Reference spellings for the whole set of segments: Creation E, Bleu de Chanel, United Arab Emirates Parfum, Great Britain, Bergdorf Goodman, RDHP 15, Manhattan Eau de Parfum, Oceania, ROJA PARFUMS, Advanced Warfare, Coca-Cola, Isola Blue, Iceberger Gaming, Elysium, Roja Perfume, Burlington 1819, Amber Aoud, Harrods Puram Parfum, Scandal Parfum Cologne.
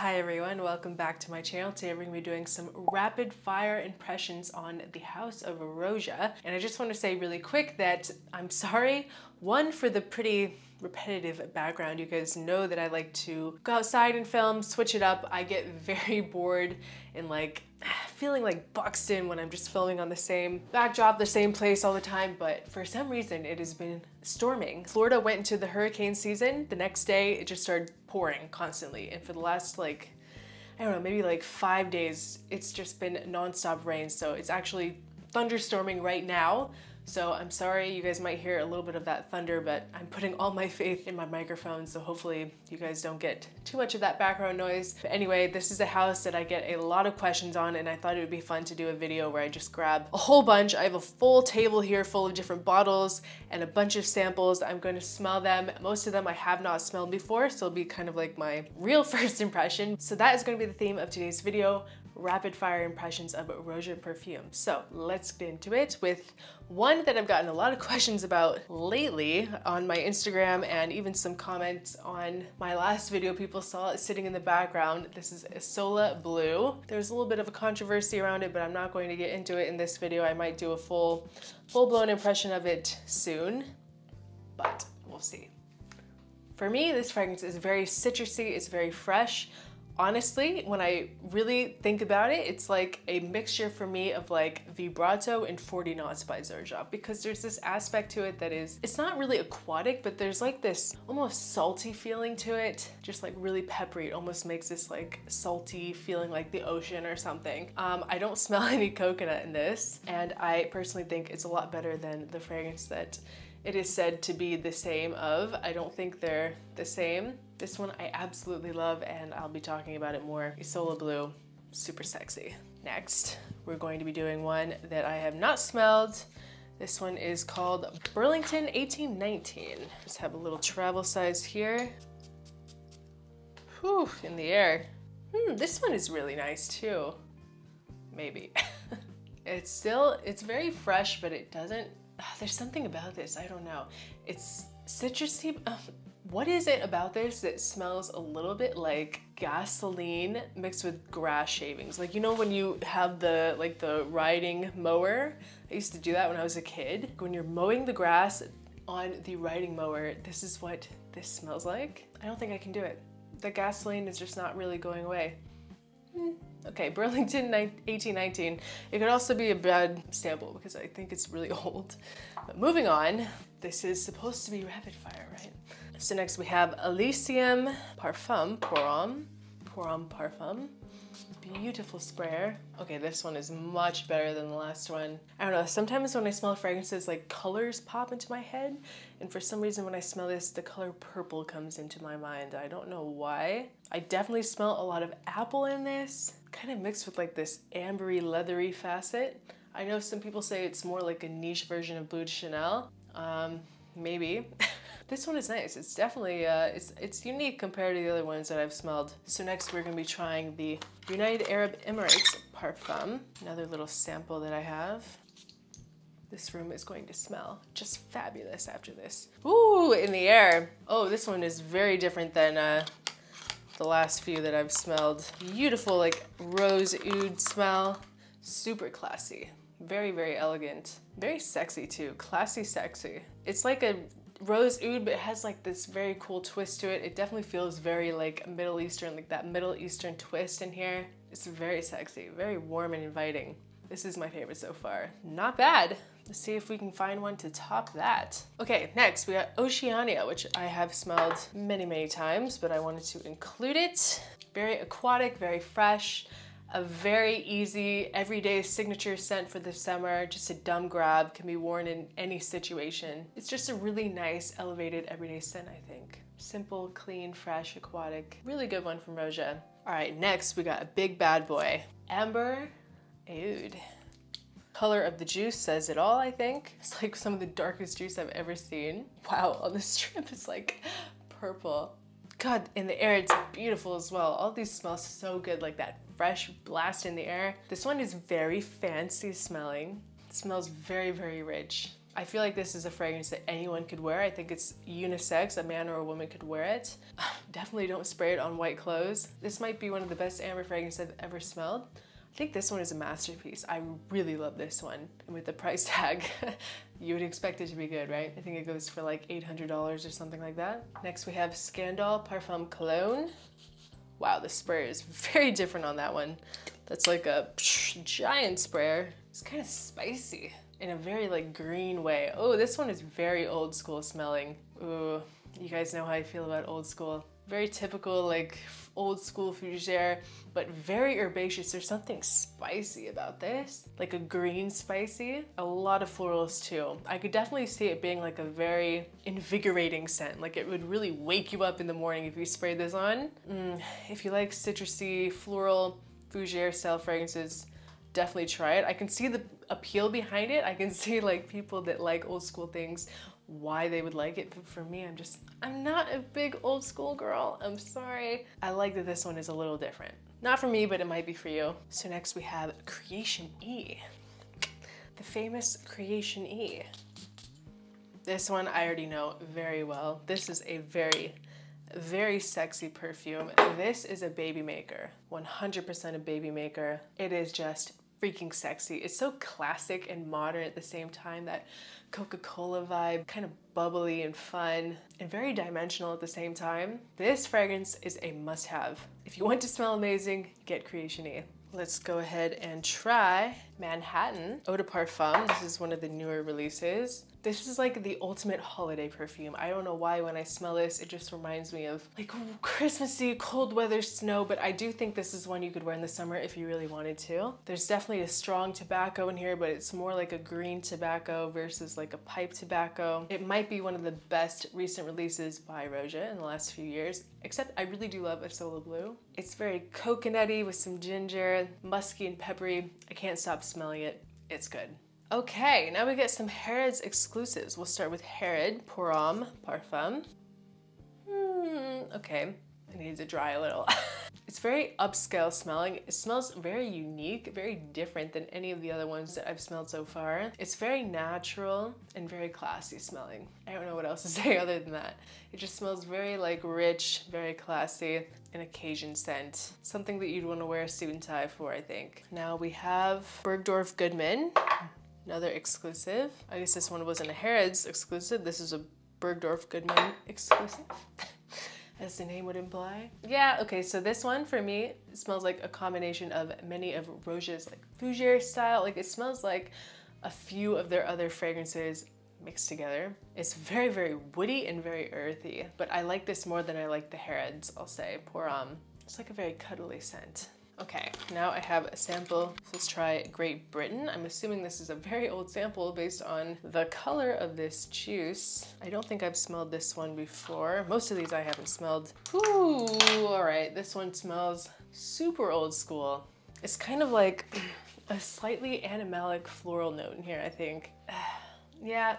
Hi everyone, welcome back to my channel. Today we're going to be doing some rapid fire impressions on the House of Roja. And I just want to say really quick that I'm sorry, one, for the pretty repetitive background. You guys know that I like to go outside and film, switch it up. I get very bored and like feeling like boxed in when I'm just filming on the same backdrop, the same place all the time. But for some reason, it has been storming. Florida went into the hurricane season. The next day, it just started pouring constantly. And for the last like, I don't know, maybe like 5 days, it's just been nonstop rain. So it's actually thunderstorming right now. So I'm sorry, you guys might hear a little bit of that thunder, but I'm putting all my faith in my microphone, so hopefully you guys don't get too much of that background noise. But anyway, this is a house that I get a lot of questions on, and I thought it would be fun to do a video where I just grab a whole bunch. I have a full table here full of different bottles and a bunch of samples. I'm going to smell them. Most of them I have not smelled before, so it'll be kind of like my real first impression. So that is going to be the theme of today's video. Rapid fire impressions of Roja perfume. So let's get into it with one that I've gotten a lot of questions about lately on my Instagram, and even some comments on my last video. People saw it sitting in the background. This is Isola Blue. There's a little bit of a controversy around it, but I'm not going to get into it in this video. I might do a full-blown impression of it soon, but we'll see. For me, this fragrance is very citrusy. It's very fresh. Honestly, when I really think about it, it's like a mixture for me of like Vibrato and 40 Knots by Roja, because there's this aspect to it that is, it's not really aquatic, but there's like this almost salty feeling to it, just like really peppery. It almost makes this like salty feeling like the ocean or something. I don't smell any coconut in this, and I personally think it's a lot better than the fragrance that it is said to be the same of. I don't think they're the same. This one I absolutely love, and I'll be talking about it more. Isola Blue, super sexy. Next, we're going to be doing one that I have not smelled. This one is called Burlington 1819. Just have a little travel size here. Whew, in the air. This one is really nice too. Maybe. It's very fresh, but it doesn't, there's something about this, I don't know. It's citrusy. What is it about this that smells a little bit like gasoline mixed with grass shavings? Like, you know when you have the like the riding mower? I used to do that when I was a kid. When you're mowing the grass on the riding mower, this is what this smells like. I don't think I can do it. The gasoline is just not really going away. Okay, Burlington 1819. It could also be a bad sample because I think it's really old. But moving on, this is supposed to be rapid fire, right? So next we have Elysium Parfum Pour Homme, Puram Parfum. Beautiful sprayer. Okay, this one is much better than the last one. I don't know, sometimes when I smell fragrances, like colors pop into my head. And for some reason when I smell this, the color purple comes into my mind. I don't know why. I definitely smell a lot of apple in this, kind of mixed with like this ambery, leathery facet. I know some people say it's more like a niche version of Bleu de Chanel. Maybe. This one is nice. It's definitely, it's unique compared to the other ones that I've smelled. So next we're going to be trying the United Arab Emirates Parfum. Another little sample that I have. This room is going to smell just fabulous after this. Ooh, in the air. Oh, this one is very different than the last few that I've smelled. Beautiful, like rose oud smell. Super classy. Very, very elegant. Very sexy too. Classy, sexy. It's like a rose oud, but it has like this very cool twist to it. It definitely feels very like Middle Eastern, like that Middle Eastern twist in here. It's very sexy, very warm and inviting. This is my favorite so far. Not bad. Let's see if we can find one to top that. Okay, next we got Oceania, which I have smelled many, many times, but I wanted to include it. Very aquatic, very fresh. A very easy, everyday signature scent for the summer, just a dumb grab, can be worn in any situation. It's just a really nice, elevated, everyday scent, I think. Simple, clean, fresh, aquatic. Really good one from Roja. All right, next we got a big bad boy. Amber Aoud. Color of the juice says it all, I think. It's like some of the darkest juice I've ever seen. Wow, on this strip it's like purple. God, in the air it's beautiful as well. All these smell so good, like that fresh blast in the air. This one is very fancy smelling. It smells very, very rich. I feel like this is a fragrance that anyone could wear. I think it's unisex, a man or a woman could wear it. Definitely don't spray it on white clothes. This might be one of the best amber fragrances I've ever smelled. I think this one is a masterpiece. I really love this one. And with the price tag, you would expect it to be good, right? I think it goes for like $800 or something like that. Next we have Scandal Parfum Cologne. Wow, the sprayer is very different on that one. That's like a giant sprayer. It's kind of spicy in a very like green way. Oh, this one is very old school smelling. Ooh, you guys know how I feel about old school. Very typical, like old school fougere, but very herbaceous. There's something spicy about this, like a green spicy. A lot of florals too. I could definitely see it being like a very invigorating scent. Like it would really wake you up in the morning if you sprayed this on. If you like citrusy, floral, fougere style fragrances, definitely try it. I can see the appeal behind it. I can see like people that like old school things, why they would like it, but for me, I'm not a big old school girl, I'm sorry. I like that this one is a little different. Not for me, but it might be for you. So next we have Creation E, the famous Creation E. This one I already know very well. This is a very sexy perfume. This is a baby maker, 100% a baby maker. It is just freaking sexy. It's so classic and modern at the same time, that Coca-Cola vibe, kind of bubbly and fun and very dimensional at the same time. This fragrance is a must-have. If you want to smell amazing, get Creation E. Let's go ahead and try Manhattan Eau de Parfum. This is one of the newer releases. This is like the ultimate holiday perfume. I don't know why when I smell this, it just reminds me of like Christmassy, cold weather, snow, but I do think this is one you could wear in the summer if you really wanted to. There's definitely a strong tobacco in here, but it's more like a green tobacco versus like a pipe tobacco. It might be one of the best recent releases by Roja in the last few years, except I really do love Isola Blue. It's very coconutty with some ginger, musky and peppery. I can't stop smelling it. It's good. Okay, now we get some Harrods exclusives. We'll start with Harrods Puram Parfum. Okay, it needs to dry a little. It's very upscale smelling. It smells very unique, very different than any of the other ones that I've smelled so far. It's very natural and very classy smelling. I don't know what else to say other than that. It just smells very like rich, very classy, an occasion scent. Something that you'd want to wear a suit and tie for, I think. Now we have Bergdorf Goodman. Another exclusive. I guess this one wasn't a Harrods exclusive. This is a Bergdorf Goodman exclusive, as the name would imply. Yeah, okay, so this one for me smells like a combination of many of Roja's like fougere style. Like it smells like a few of their other fragrances mixed together. It's very woody and very earthy, but I like this more than I like the Harrods, I'll say. Puram. It's like a very cuddly scent. Okay, now I have a sample. Let's try Great Britain. I'm assuming this is a very old sample based on the color of this juice. I don't think I've smelled this one before. Most of these I haven't smelled. Ooh, all right, this one smells super old school. It's kind of like a slightly animalic floral note in here, I think. Yeah,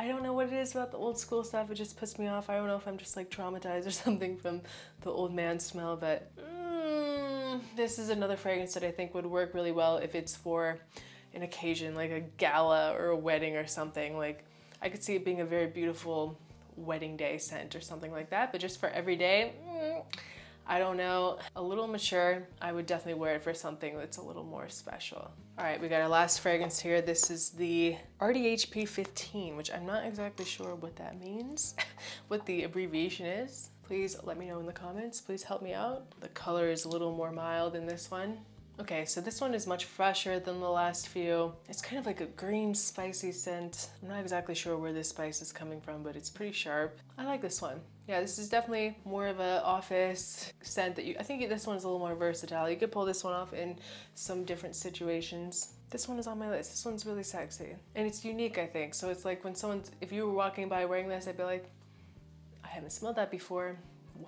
I don't know what it is about the old school stuff. It just puts me off. I don't know if I'm just like traumatized or something from the old man smell, but this is another fragrance that I think would work really well if it's for an occasion, like a gala or a wedding or something. Like I could see it being a very beautiful wedding day scent or something like that, but just for every day, I don't know. A little mature, I would definitely wear it for something that's a little more special. All right, we got our last fragrance here. This is the RDHP 15, which I'm not exactly sure what that means, what the abbreviation is. Please let me know in the comments. Please help me out. The color is a little more mild in this one. Okay, so this one is much fresher than the last few. It's kind of like a green spicy scent. I'm not exactly sure where this spice is coming from, but it's pretty sharp. I like this one. Yeah, this is definitely more of an office scent that I think this one's a little more versatile. You could pull this one off in some different situations. This one is on my list. This one's really sexy. And it's unique, I think. So it's like when if you were walking by wearing this, I'd be like, I haven't smelled that before.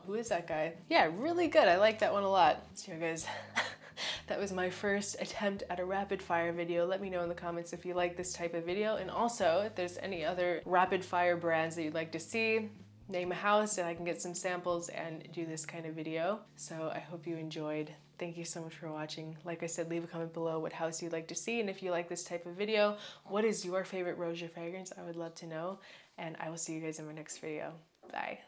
Who is that guy? Yeah, really good. I like that one a lot. So you guys, that was my first attempt at a rapid fire video. Let me know in the comments if you like this type of video. And also if there's any other rapid fire brands that you'd like to see, name a house and I can get some samples and do this kind of video. So I hope you enjoyed. Thank you so much for watching. Like I said, leave a comment below what house you'd like to see, and if you like this type of video, what is your favorite Roja fragrance? I would love to know, and I will see you guys in my next video. Bye.